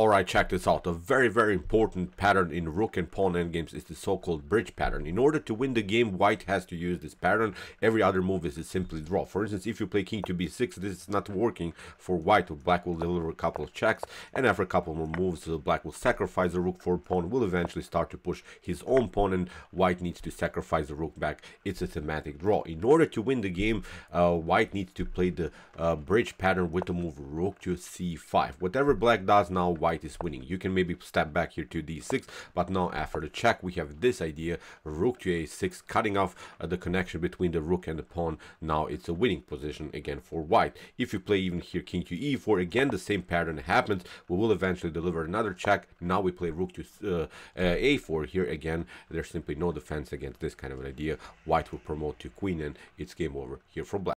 Alright, check this out. A very, very important pattern in rook and pawn endgames is the so-called bridge pattern. In order to win the game, white has to use this pattern. Every other move is simply draw. For instance, if you play king to b6, this is not working for white. Black will deliver a couple of checks, and after a couple more moves, black will sacrifice the rook for pawn, will eventually start to push his own pawn, and white needs to sacrifice the rook back. It's a thematic draw. In order to win the game, white needs to play the bridge pattern with the move rook to c5. Whatever black does now, white is winning. You can maybe step back here to d6, but now after the check we have this idea, rook to a6, cutting off the connection between the rook and the pawn. Now it's a winning position again for white. If you play even here king to e4, again the same pattern happens. We will eventually deliver another check. Now we play rook to a4. Here again there's simply no defense against this kind of an idea. White will promote to queen and it's game over here for black.